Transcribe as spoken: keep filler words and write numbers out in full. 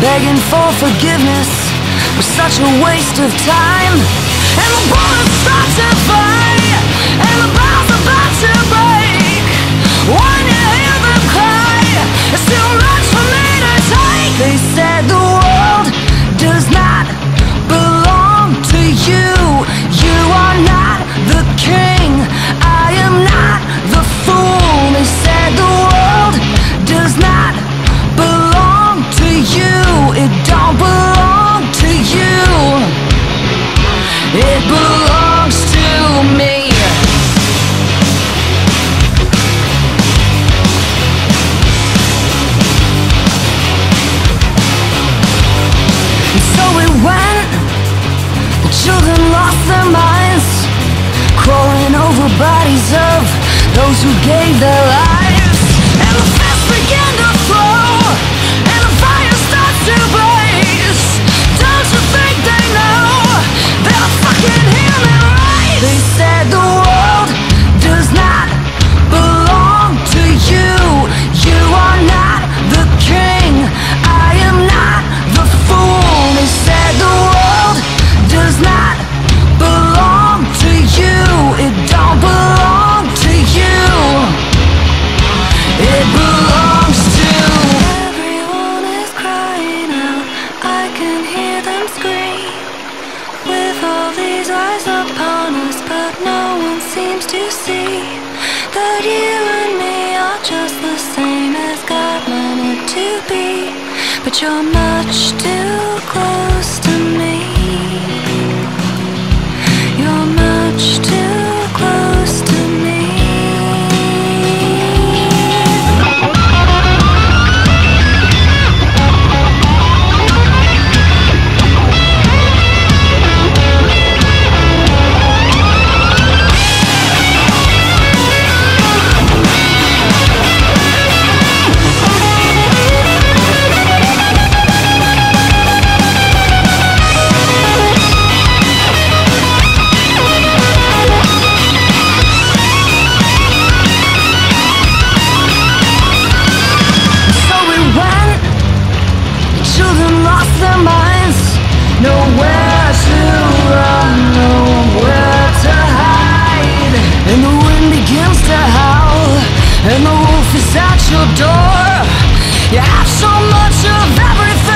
begging for forgiveness was such a waste of time. And the bullets start to fly, and the bombs about to break. When you hear them cry, it's too much for me to take. They said the world does not belong to you. You are not the king, I am not the fool. They said the world does not belong to you. It don't belong to you. It belongs to me. And so it went. The children lost their minds, crawling over bodies of those who gave their lives. And the fists began to flow, and the fire starts to blaze. Don't you think they know they're fucking human race? They said the world does not belong to you. You are not the king, I am not the fool. They said the world does not belong to you. It don't belong to you. It belongs to. Everyone is crying out, I can hear them scream. With all these eyes upon us, but no one seems to see that you and me are just the same as God wanted to be. But you're much too close to me. You're much too close to me. And the wolf is at your door. You have so much of everything.